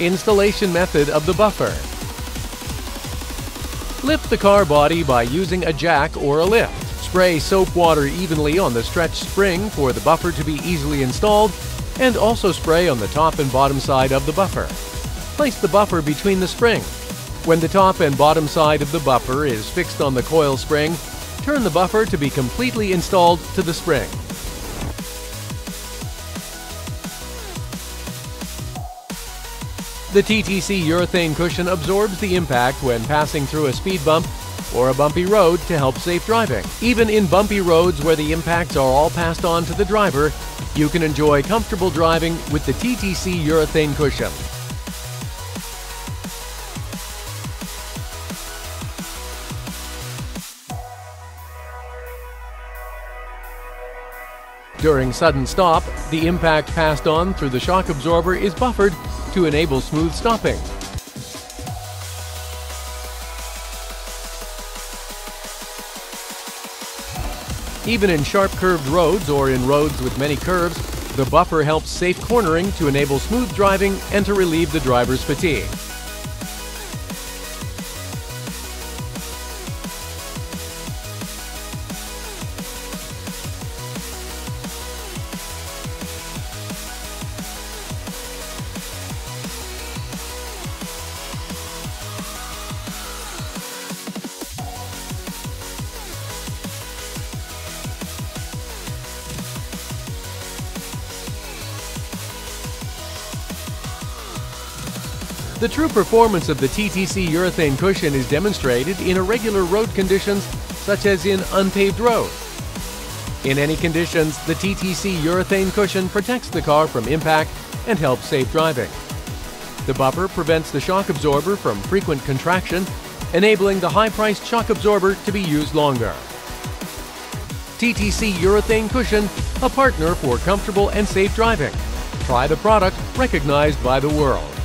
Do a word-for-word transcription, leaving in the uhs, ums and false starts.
Installation method of the buffer. Lift the car body by using a jack or a lift. Spray soap water evenly on the stretched spring for the buffer to be easily installed, and also spray on the top and bottom side of the buffer. Place the buffer between the springs. When the top and bottom side of the buffer is fixed on the coil spring, turn the buffer to be completely installed to the spring. The T T C urethane cushion absorbs the impact when passing through a speed bump or a bumpy road to help safe driving. Even in bumpy roads where the impacts are all passed on to the driver, you can enjoy comfortable driving with the T T C urethane cushion. During sudden stop, the impact passed on through the shock absorber is buffered to enable smooth stopping. Even in sharp curved roads or in roads with many curves, the buffer helps safe cornering to enable smooth driving and to relieve the driver's fatigue. The true performance of the T T C urethane cushion is demonstrated in irregular road conditions, such as in unpaved roads. In any conditions, the T T C urethane cushion protects the car from impact and helps safe driving. The buffer prevents the shock absorber from frequent contraction, enabling the high-priced shock absorber to be used longer. T T C urethane cushion, a partner for comfortable and safe driving. Try the product recognized by the world.